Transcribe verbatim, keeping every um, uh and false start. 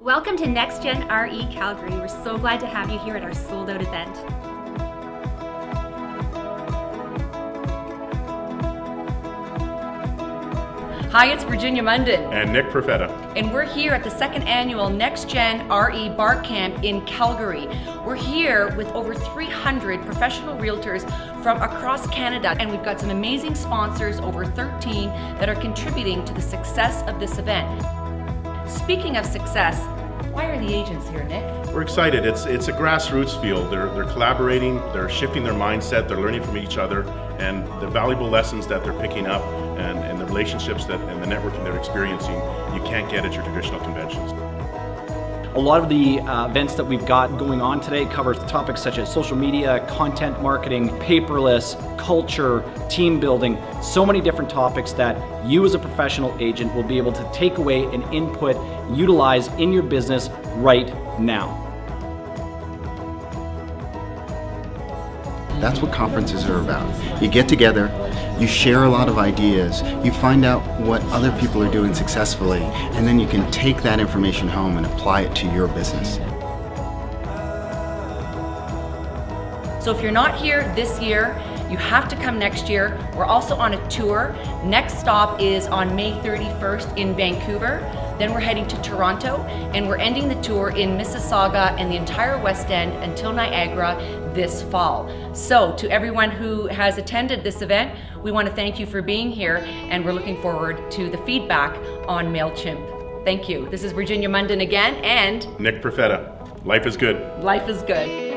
Welcome to Next Gen R E Calgary. We're so glad to have you here at our sold-out event. Hi, it's Virginia Munden. And Nick Profeta. And we're here at the second annual Next Gen R E Bar Camp in Calgary. We're here with over three hundred professional realtors from across Canada, and we've got some amazing sponsors, over thirteen, that are contributing to the success of this event. Speaking of success, why are the agents here, Nick? We're excited. It's it's a grassroots field. They're, they're collaborating, they're shifting their mindset, they're learning from each other, and the valuable lessons that they're picking up and, and the relationships that and the networking they're experiencing, you can't get at your traditional conventions. A lot of the uh, events that we've got going on today covers topics such as social media, content marketing, paperless, culture, team building, so many different topics that you as a professional agent will be able to take away and input, utilize in your business right now. That's what conferences are about. You get together, you share a lot of ideas, you find out what other people are doing successfully, and then you can take that information home and apply it to your business. So if you're not here this year, you have to come next year. We're also on a tour. Next stop is on May thirty-first in Vancouver. Then we're heading to Toronto, and we're ending the tour in Mississauga and the entire West End until Niagara this fall. So to everyone who has attended this event, we want to thank you for being here, and we're looking forward to the feedback on MailChimp. Thank you. This is Virginia Munden again, and Nick Profeta. Life is good. Life is good.